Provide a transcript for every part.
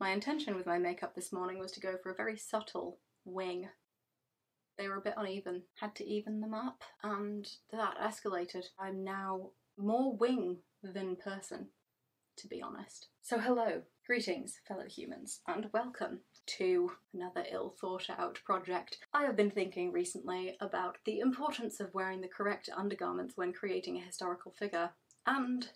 My intention with my makeup this morning was to go for a very subtle wing. They were a bit uneven, had to even them up, and that escalated. I'm now more wing than person, to be honest. So hello, greetings fellow humans, and welcome to another ill thought out project. I have been thinking recently about the importance of wearing the correct undergarments when creating a historical figure, and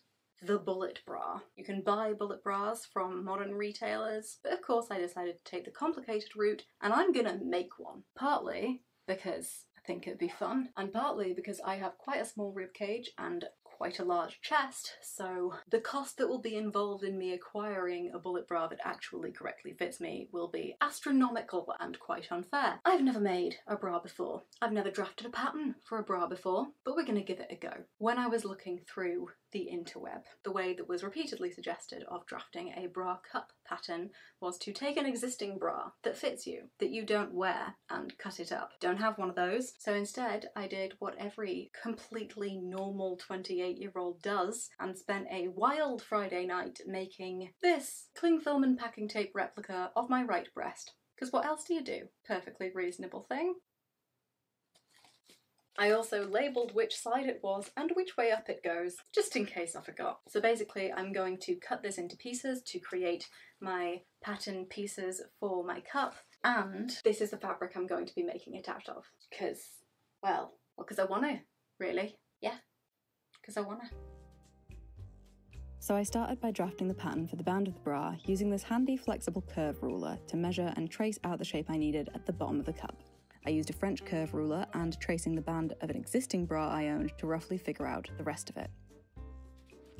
the bullet bra. You can buy bullet bras from modern retailers, but of course I decided to take the complicated route, and I'm gonna make one. Partly because I think it'd be fun, and partly because I have quite a small ribcage and quite a large chest, so the cost that will be involved in me acquiring a bullet bra that actually correctly fits me will be astronomical and quite unfair. I've never made a bra before. I've never drafted a pattern for a bra before, but we're gonna give it a go. When I was looking through the interweb, the way that was repeatedly suggested of drafting a bra cup pattern was to take an existing bra that fits you, that you don't wear, and cut it up. Don't have one of those, so instead I did what every completely normal 28-year-old does and spent a wild Friday night making this cling film and packing tape replica of my right breast. Because what else do you do? Perfectly reasonable thing. I also labelled which side it was and which way up it goes, just in case I forgot. So basically I'm going to cut this into pieces to create my pattern pieces for my cup, and this is the fabric I'm going to be making it out of. Because, well, because I wanna, really. Yeah, because I wanna. So I started by drafting the pattern for the band of the bra using this handy flexible curve ruler to measure and trace out the shape I needed at the bottom of the cup. I used a French curve ruler and tracing the band of an existing bra I owned to roughly figure out the rest of it.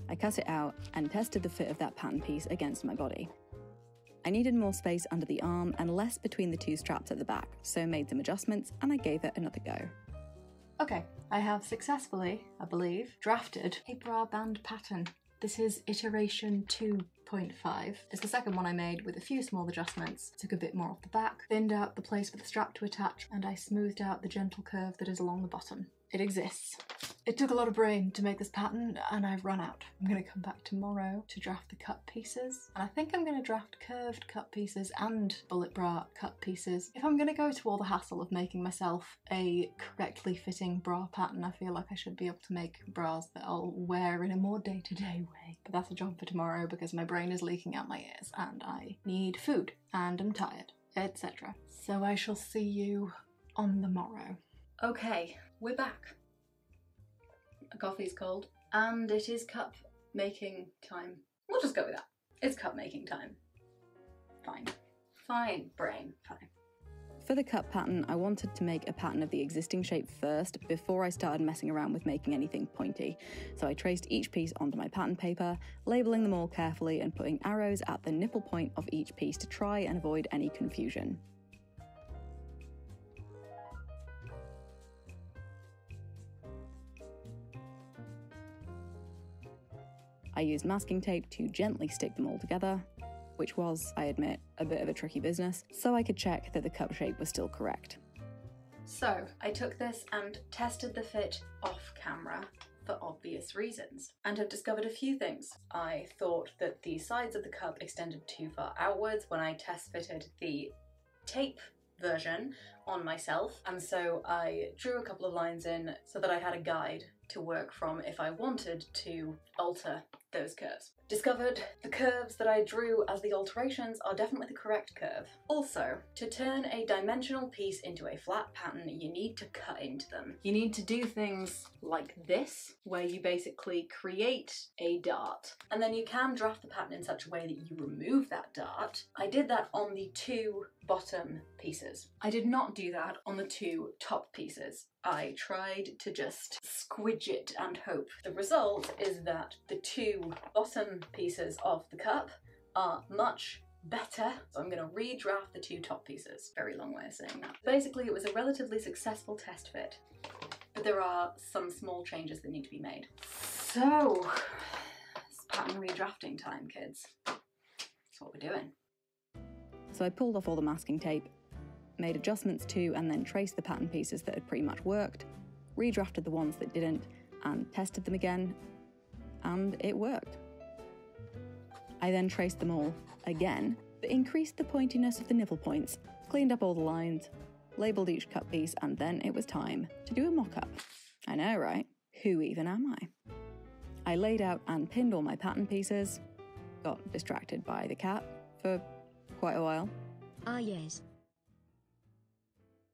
I cut it out and tested the fit of that pattern piece against my body. I needed more space under the arm and less between the two straps at the back, so I made some adjustments and I gave it another go. Okay, I have successfully, I believe, drafted a bra band pattern. This is iteration 2.5. It's the second one I made with a few small adjustments. Took a bit more off the back, thinned out the place for the strap to attach, and I smoothed out the gentle curve that is along the bottom. It exists. It took a lot of brain to make this pattern and I've run out. I'm gonna come back tomorrow to draft the cut pieces. And I think I'm gonna draft curved cut pieces and bullet bra cut pieces. If I'm gonna go to all the hassle of making myself a correctly fitting bra pattern, I feel like I should be able to make bras that I'll wear in a more day-to-day way. But that's a job for tomorrow because my brain is leaking out my ears and I need food and I'm tired, etc. So I shall see you on the morrow. Okay, we're back. A coffee's cold and it is cup making time. We'll just go with that. It's cup making time. Fine. Fine, brain. Fine. For the cup pattern, I wanted to make a pattern of the existing shape first before I started messing around with making anything pointy. So I traced each piece onto my pattern paper, labelling them all carefully and putting arrows at the nipple point of each piece to try and avoid any confusion. I used masking tape to gently stick them all together, which was, I admit, a bit of a tricky business, so I could check that the cup shape was still correct. So, I took this and tested the fit off camera for obvious reasons, and have discovered a few things. I thought that the sides of the cup extended too far outwards when I test fitted the tape version on myself, and so I drew a couple of lines in so that I had a guide to work from if I wanted to alter those curves. Discovered the curves that I drew as the alterations are definitely the correct curve. Also, to turn a dimensional piece into a flat pattern, you need to cut into them. You need to do things like this, where you basically create a dart, and then you can draft the pattern in such a way that you remove that dart. I did that on the two bottom pieces. I did not do that on the two top pieces. I tried to just squidge it and hope. The result is that the two bottom pieces of the cup are much better. So I'm gonna redraft the two top pieces. Very long way of saying that. Basically, it was a relatively successful test fit, but there are some small changes that need to be made. So, it's pattern redrafting time, kids. That's what we're doing. So I pulled off all the masking tape, made adjustments to and then traced the pattern pieces that had pretty much worked, redrafted the ones that didn't, and tested them again, and it worked. I then traced them all again, They increased the pointiness of the nibble points, cleaned up all the lines, labelled each cut piece, and then it was time to do a mock-up. I know, right? Who even am I? I laid out and pinned all my pattern pieces, got distracted by the cat for quite a while. Ah yes.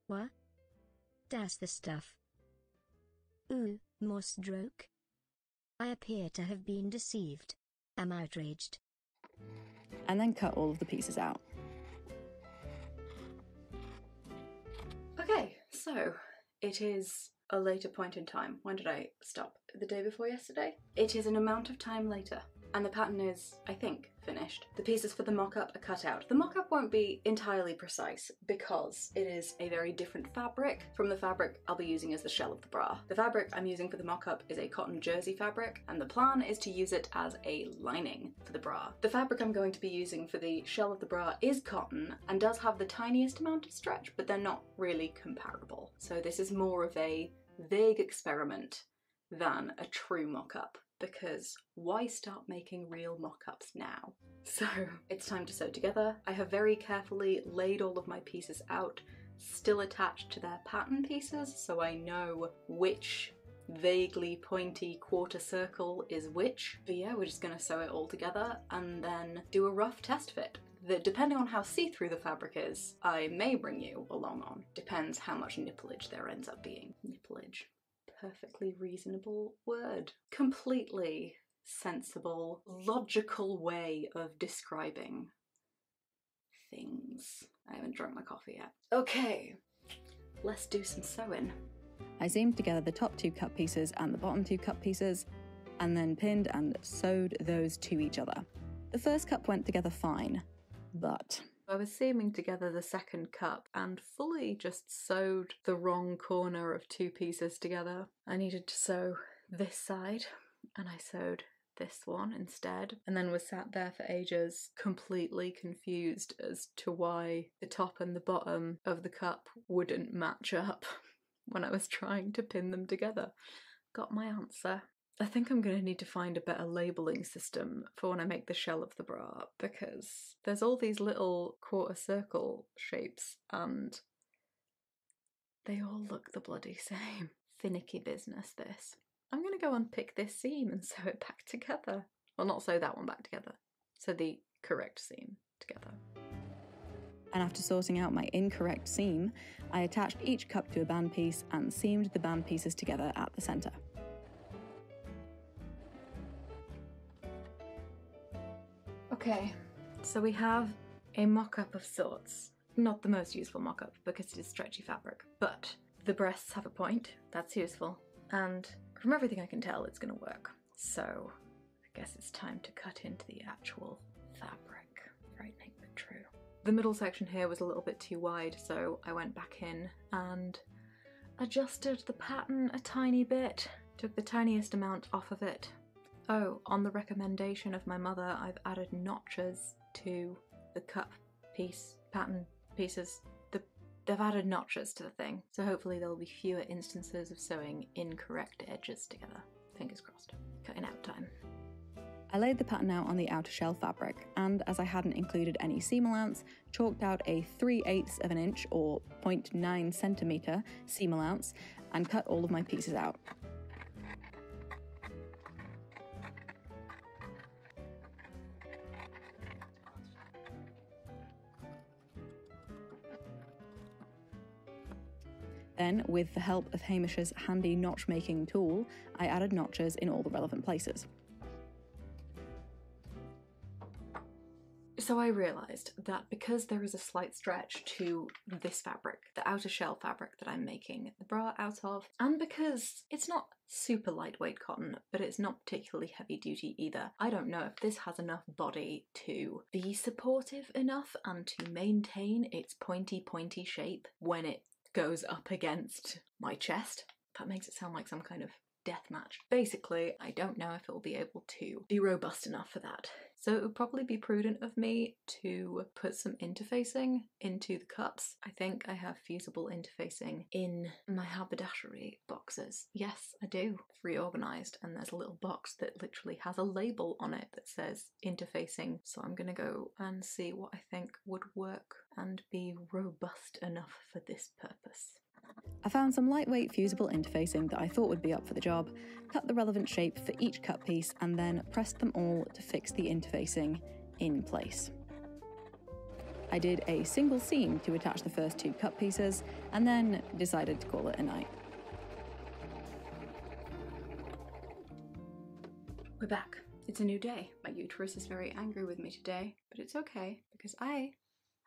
What? That's the stuff. Ooh, more stroke. I appear to have been deceived. I'm outraged. And then cut all of the pieces out. Okay, so it is a later point in time. When did I stop? The day before yesterday? It is an amount of time later, and the pattern is, I think, finished. The pieces for the mock-up are cut out. The mock-up won't be entirely precise because it is a very different fabric from the fabric I'll be using as the shell of the bra. The fabric I'm using for the mock-up is a cotton jersey fabric, and the plan is to use it as a lining for the bra. The fabric I'm going to be using for the shell of the bra is cotton and does have the tiniest amount of stretch, but they're not really comparable. So this is more of a vague experiment than a true mock-up, because why start making real mock-ups now? So it's time to sew together. I have very carefully laid all of my pieces out, still attached to their pattern pieces, so I know which vaguely pointy quarter circle is which. But yeah, we're just gonna sew it all together and then do a rough test fit that, depending on how see-through the fabric is, I may bring you along on. Depends how much nippleage there ends up being. Nippleage. Perfectly reasonable word. Completely sensible, logical way of describing things. I haven't drunk my coffee yet. Okay, let's do some sewing. I zoomed together the top two cut pieces and the bottom two cut pieces, and then pinned and sewed those to each other. The first cup went together fine, but I was seaming together the second cup and fully just sewed the wrong corner of two pieces together. I needed to sew this side, and I sewed this one instead, and then was sat there for ages completely confused as to why the top and the bottom of the cup wouldn't match up when I was trying to pin them together. Got my answer. I think I'm going to need to find a better labelling system for when I make the shell of the bra, because there's all these little quarter circle shapes and they all look the bloody same. Finicky business, this. I'm going to go unpick this seam and sew it back together. Well, not sew that one back together. Sew the correct seam together. And after sorting out my incorrect seam, I attached each cup to a band piece and seamed the band pieces together at the centre. Okay, so we have a mock-up of sorts. Not the most useful mock-up because it is stretchy fabric, but the breasts have a point, that's useful, and from everything I can tell it's gonna work. So I guess it's time to cut into the actual fabric. Frightening but true. The middle section here was a little bit too wide, so I went back in and adjusted the pattern a tiny bit, took the tiniest amount off of it. Oh, on the recommendation of my mother, I've added notches to the cup piece, pattern pieces. They've added notches to the thing, so hopefully there'll be fewer instances of sewing incorrect edges together. Fingers crossed. Cutting out time. I laid the pattern out on the outer shell fabric, and as I hadn't included any seam allowance, chalked out a 3/8 of an inch or 0.9 centimetre seam allowance and cut all of my pieces out. Then, with the help of Hamish's handy notch-making tool, I added notches in all the relevant places. So I realised that because there is a slight stretch to this fabric, the outer shell fabric that I'm making the bra out of, and because it's not super lightweight cotton, but it's not particularly heavy duty either, I don't know if this has enough body to be supportive enough and to maintain its pointy shape when it goes up against my chest. That makes it sound like some kind of deathmatch. Basically, I don't know if it'll be able to be robust enough for that. So it would probably be prudent of me to put some interfacing into the cups. I think I have fusible interfacing in my haberdashery boxes. Yes, I do. I've reorganized, and there's a little box that literally has a label on it that says interfacing. So I'm gonna go and see what I think would work and be robust enough for this purpose. I found some lightweight fusible interfacing that I thought would be up for the job, cut the relevant shape for each cut piece, and then pressed them all to fix the interfacing in place. I did a single seam to attach the first two cut pieces, and then decided to call it a night. We're back. It's a new day. My uterus is very angry with me today, but it's okay, because I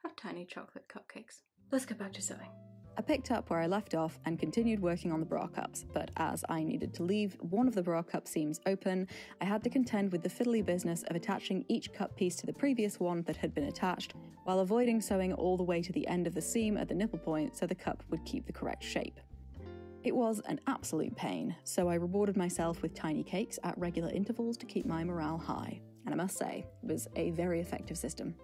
have tiny chocolate cupcakes. Let's get back to sewing. I picked up where I left off and continued working on the bra cups, but as I needed to leave one of the bra cup seams open, I had to contend with the fiddly business of attaching each cut piece to the previous one that had been attached, while avoiding sewing all the way to the end of the seam at the nipple point so the cup would keep the correct shape. It was an absolute pain, so I rewarded myself with tiny cakes at regular intervals to keep my morale high, and I must say, it was a very effective system.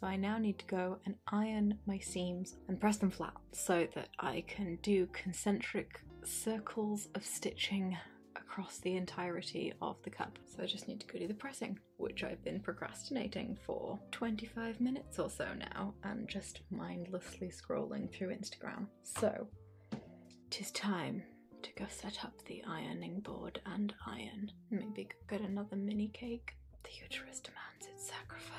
So I now need to go and iron my seams and press them flat so that I can do concentric circles of stitching across the entirety of the cup. So I just need to go do the pressing, which I've been procrastinating for 25 minutes or so now and just mindlessly scrolling through Instagram. So it is time to go set up the ironing board and iron. Maybe get another mini cake. The uterus demands its sacrifice.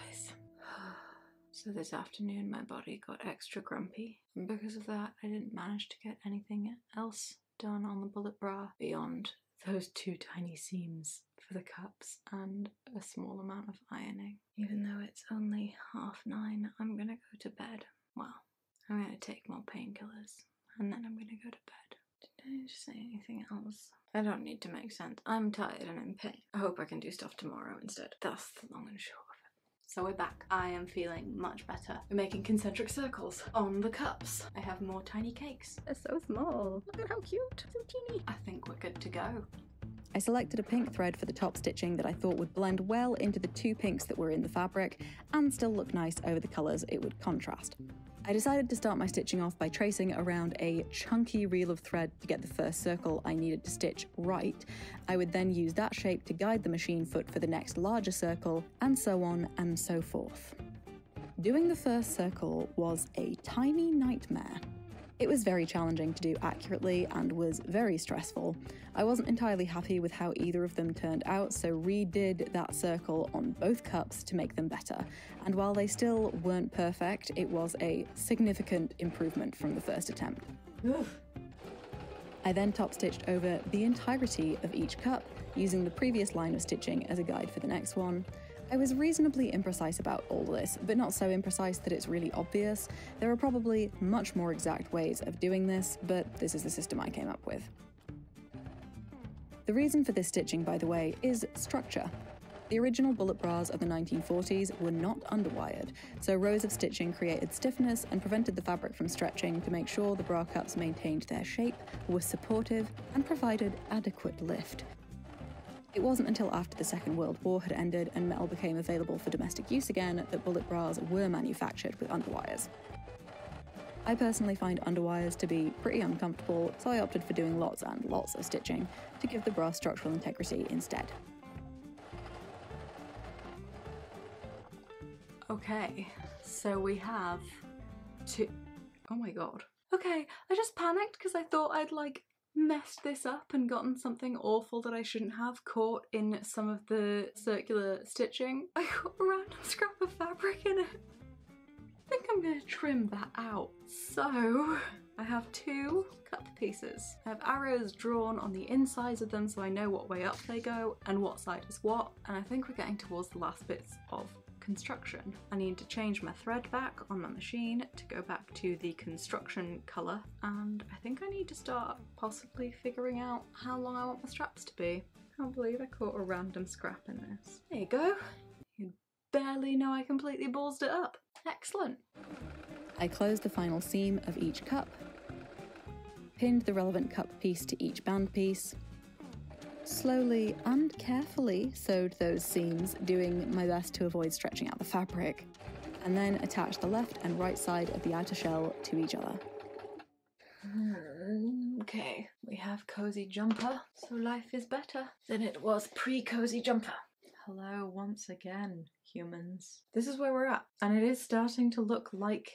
So this afternoon my body got extra grumpy, and because of that I didn't manage to get anything else done on the bullet bra beyond those two tiny seams for the cups and a small amount of ironing. Even though it's only 9:30, I'm gonna go to bed. Well, I'm gonna take more painkillers and then I'm gonna go to bed. Did I just say anything else? I don't need to make sense. I'm tired and in pain. I hope I can do stuff tomorrow instead. That's the long and short. So we're back. I am feeling much better. We're making concentric circles on the cups. I have more tiny cakes. They're so small. Look at how cute. So teeny. I think we're good to go. I selected a pink thread for the top stitching that I thought would blend well into the two pinks that were in the fabric and still look nice over the colours it would contrast. I decided to start my stitching off by tracing around a chunky reel of thread to get the first circle I needed to stitch right. I would then use that shape to guide the machine foot for the next larger circle, and so on and so forth. Doing the first circle was a tiny nightmare. It was very challenging to do accurately and was very stressful. I wasn't entirely happy with how either of them turned out, so redid that circle on both cups to make them better. And while they still weren't perfect, it was a significant improvement from the first attempt. Oof. I then top stitched over the entirety of each cup, using the previous line of stitching as a guide for the next one. I was reasonably imprecise about all this, but not so imprecise that it's really obvious. There are probably much more exact ways of doing this, but this is the system I came up with. The reason for this stitching, by the way, is structure. The original bullet bras of the 1940s were not underwired, so rows of stitching created stiffness and prevented the fabric from stretching to make sure the bra cups maintained their shape, were supportive, and provided adequate lift. It wasn't until after the Second World War had ended and metal became available for domestic use again that bullet bras were manufactured with underwires. I personally find underwires to be pretty uncomfortable, so I opted for doing lots and lots of stitching to give the bra structural integrity instead. Okay, so we have two... Oh my god. Okay, I just panicked because I thought I'd like messed this up and gotten something awful that I shouldn't have caught in some of the circular stitching. I got a random scrap of fabric in it. I think I'm gonna trim that out. So I have two cup pieces. I have arrows drawn on the insides of them so I know what way up they go and what side is what, and I think we're getting towards the last bits of construction. I need to change my thread back on my machine to go back to the construction colour, and I think I need to start possibly figuring out how long I want my straps to be. I can't believe I caught a random scrap in this. There you go. You barely know I completely ballsed it up. Excellent. I closed the final seam of each cup, pinned the relevant cup piece to each band piece, slowly and carefully sewed those seams, doing my best to avoid stretching out the fabric, and then attached the left and right side of the outer shell to each other. Okay, we have Cozy Jumper, so life is better than it was pre-Cozy Jumper. Hello once again, humans. This is where we're at, and it is starting to look like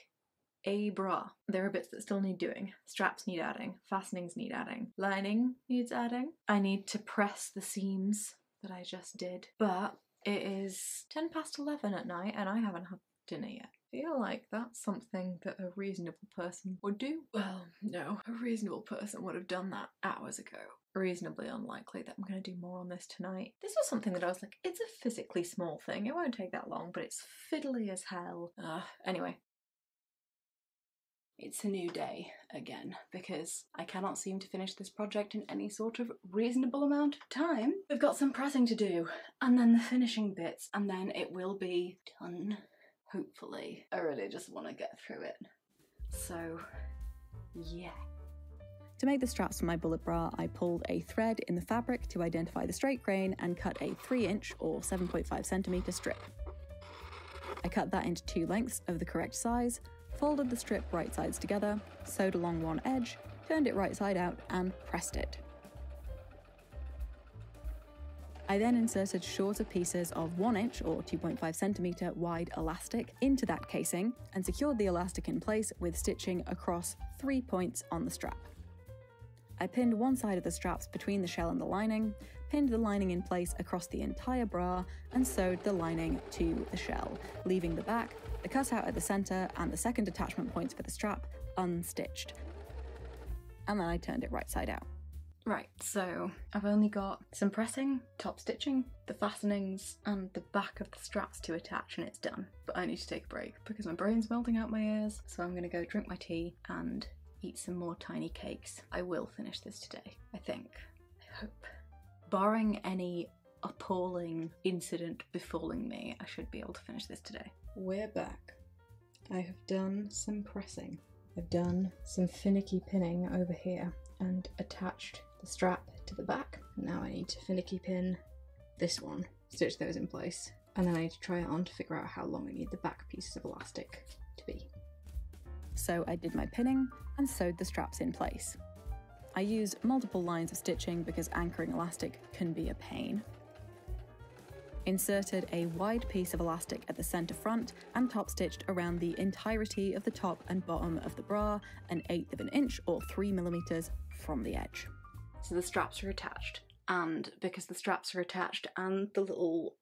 a bra. There are bits that still need doing. Straps need adding, fastenings need adding, lining needs adding. I need to press the seams that I just did, but it is 10 past 11 at night and I haven't had dinner yet. I feel like that's something that a reasonable person would do. Well, no, a reasonable person would have done that hours ago. Reasonably unlikely that I'm going to do more on this tonight. This was something that I was like, it's a physically small thing, it won't take that long, but it's fiddly as hell. Anyway. It's a new day again, because I cannot seem to finish this project in any sort of reasonable amount of time. We've got some pressing to do, and then the finishing bits, and then it will be done, hopefully. I really just want to get through it. So, yeah. To make the straps for my bullet bra, I pulled a thread in the fabric to identify the straight grain and cut a 3-inch or 7.5cm strip. I cut that into two lengths of the correct size, folded the strip right sides together, sewed along one edge, turned it right side out and pressed it. I then inserted shorter pieces of 1-inch or 2.5cm wide elastic into that casing and secured the elastic in place with stitching across 3 points on the strap. I pinned one side of the straps between the shell and the lining, pinned the lining in place across the entire bra, and sewed the lining to the shell, leaving the back, the cutout at the centre, and the second attachment points for the strap unstitched. And then I turned it right side out. Right, so I've only got some pressing, top stitching, the fastenings, and the back of the straps to attach, and it's done. But I need to take a break because my brain's melting out my ears, so I'm going to go drink my tea and eat some more tiny cakes. I will finish this today, I think. I hope. Barring any appalling incident befalling me, I should be able to finish this today. We're back. I have done some pressing. I've done some finicky pinning over here and attached the strap to the back. Now I need to finicky pin this one, stitch those in place, and then I need to try it on to figure out how long I need the back pieces of elastic to be. So I did my pinning and sewed the straps in place. I used multiple lines of stitching because anchoring elastic can be a pain. Inserted a wide piece of elastic at the centre front and top stitched around the entirety of the top and bottom of the bra, 1/8 inch or 3mm from the edge. So the straps are attached. And because the straps are attached and the little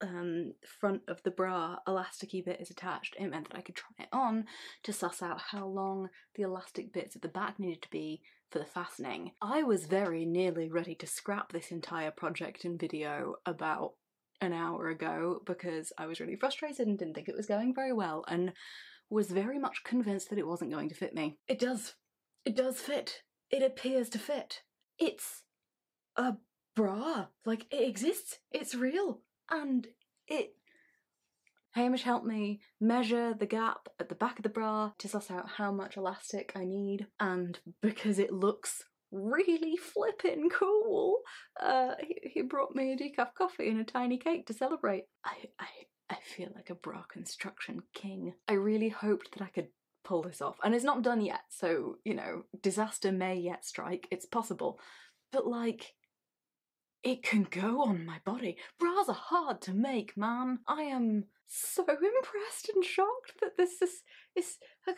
front of the bra elasticy bit is attached, it meant that I could try it on to suss out how long the elastic bits at the back needed to be for the fastening. I was very nearly ready to scrap this entire project and video about an hour ago because I was really frustrated and didn't think it was going very well and was very much convinced that it wasn't going to fit me. It does. It does fit. It appears to fit. It's a bra. Like, it exists, it's real, and it... Hamish helped me measure the gap at the back of the bra to suss out how much elastic I need, and because it looks really flippin' cool, he brought me a decaf coffee and a tiny cake to celebrate. I feel like a bra construction king. I really hoped that I could pull this off, and it's not done yet, so, you know, disaster may yet strike, it's possible, but like... it can go on my body. Bras are hard to make, man. I am so impressed and shocked that this is For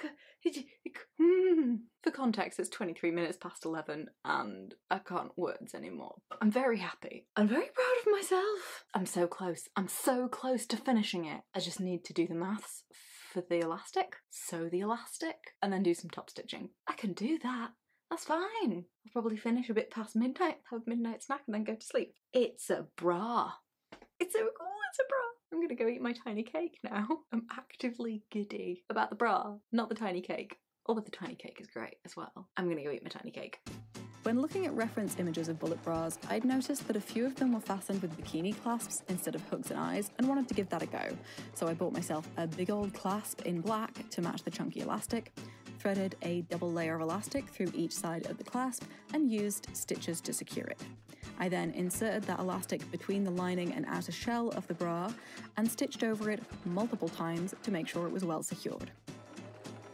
context, it's 23 minutes past 11 and I can't words anymore. I'm very happy. I'm very proud of myself. I'm so close. I'm so close to finishing it. I just need to do the maths for the elastic, sew the elastic, and then do some top stitching. I can do that. That's fine. I'll probably finish a bit past midnight, have a midnight snack and then go to sleep. It's a bra. It's so cool, it's a bra. I'm gonna go eat my tiny cake now. I'm actively giddy about the bra, not the tiny cake. Although the tiny cake is great as well. I'm gonna go eat my tiny cake. When looking at reference images of bullet bras, I'd noticed that a few of them were fastened with bikini clasps instead of hooks and eyes, and wanted to give that a go. So I bought myself a big old clasp in black to match the chunky elastic, threaded a double layer of elastic through each side of the clasp, and used stitches to secure it. I then inserted that elastic between the lining and outer shell of the bra and stitched over it multiple times to make sure it was well secured.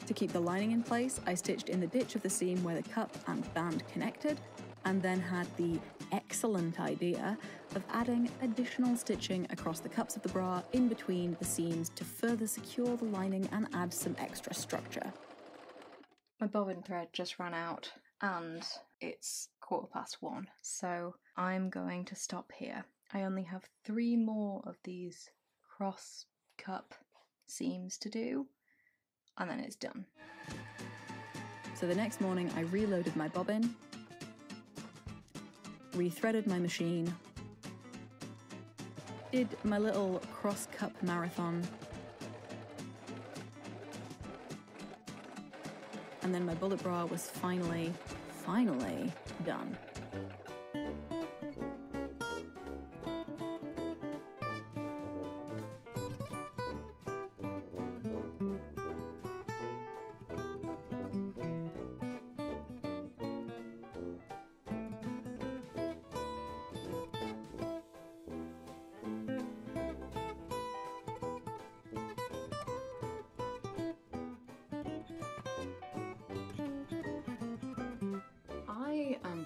To keep the lining in place, I stitched in the ditch of the seam where the cup and band connected, and then had the excellent idea of adding additional stitching across the cups of the bra in between the seams to further secure the lining and add some extra structure. My bobbin thread just ran out and it's 1:15, so I'm going to stop here. I only have 3 more of these cross cup seams to do, and then it's done. So the next morning I reloaded my bobbin, rethreaded my machine, did my little cross cup marathon, and then my bullet bra was finally done.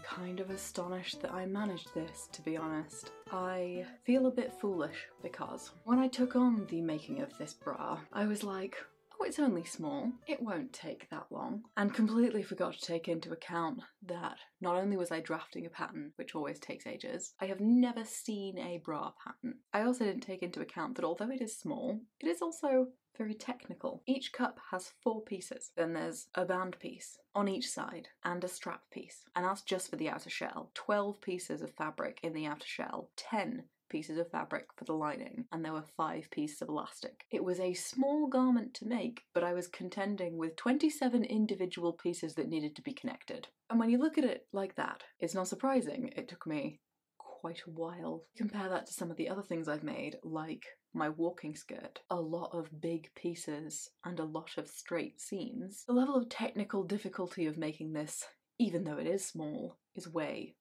Kind of astonished that I managed this, to be honest. I feel a bit foolish because when I took on the making of this bra, I was like, oh, it's only small, it won't take that long, and completely forgot to take into account that not only was I drafting a pattern, which always takes ages, I have never seen a bra pattern. I also didn't take into account that although it is small, it is also very technical. Each cup has 4 pieces. Then there's a band piece on each side and a strap piece. And that's just for the outer shell. 12 pieces of fabric in the outer shell, 10 pieces of fabric for the lining, and there were 5 pieces of elastic. It was a small garment to make, but I was contending with 27 individual pieces that needed to be connected. And when you look at it like that, it's not surprising it took me quite a while. Compare that to some of the other things I've made, like my walking skirt. A lot of big pieces and a lot of straight seams. The level of technical difficulty of making this, even though it is small, is way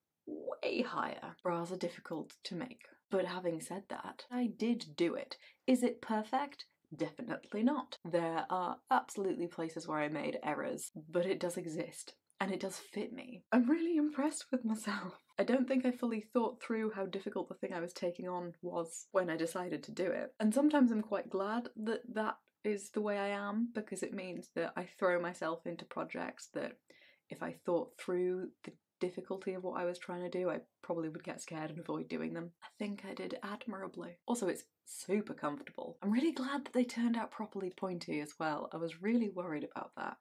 higher. Bras are difficult to make. But having said that, I did do it. Is it perfect? Definitely not. There are absolutely places where I made errors, but it does exist. And it does fit me. I'm really impressed with myself. I don't think I fully thought through how difficult the thing I was taking on was when I decided to do it. And sometimes I'm quite glad that that is the way I am, because it means that I throw myself into projects that if I thought through the difficulty of what I was trying to do, I probably would get scared and avoid doing them. I think I did admirably. Also, it's super comfortable. I'm really glad that they turned out properly pointy as well. I was really worried about that.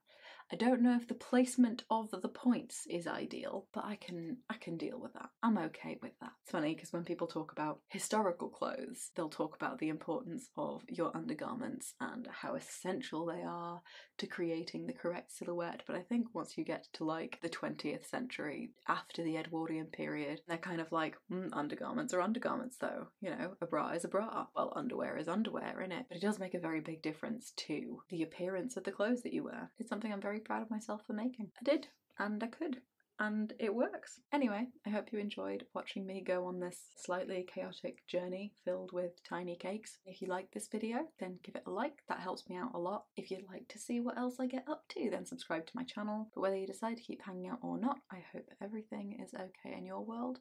I don't know if the placement of the points is ideal, but I can deal with that. I'm okay with that. It's funny because when people talk about historical clothes, they'll talk about the importance of your undergarments and how essential they are to creating the correct silhouette. But I think once you get to like the 20th century, after the Edwardian period, they're kind of like, undergarments are undergarments though. You know, a bra is a bra. Well, underwear is underwear, innit? But it does make a very big difference to the appearance of the clothes that you wear. It's something I'm very proud of myself for making. I did, and I could, and it works. Anyway, I hope you enjoyed watching me go on this slightly chaotic journey filled with tiny cakes. If you like this video, then give it a like. That helps me out a lot. If you'd like to see what else I get up to, then subscribe to my channel. But whether you decide to keep hanging out or not, I hope everything is okay in your world,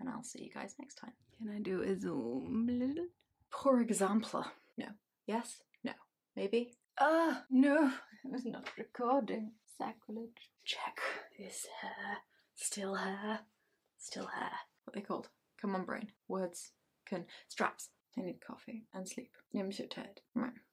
and I'll see you guys next time. Can I do a zoom? Poor example. No. Yes. No. Maybe. No. It was not recording. Sacrilege. Check. Is hair still hair? Still hair. What are they called? Come on, brain. Words. Straps. I need coffee and sleep. I'm so tired. Right.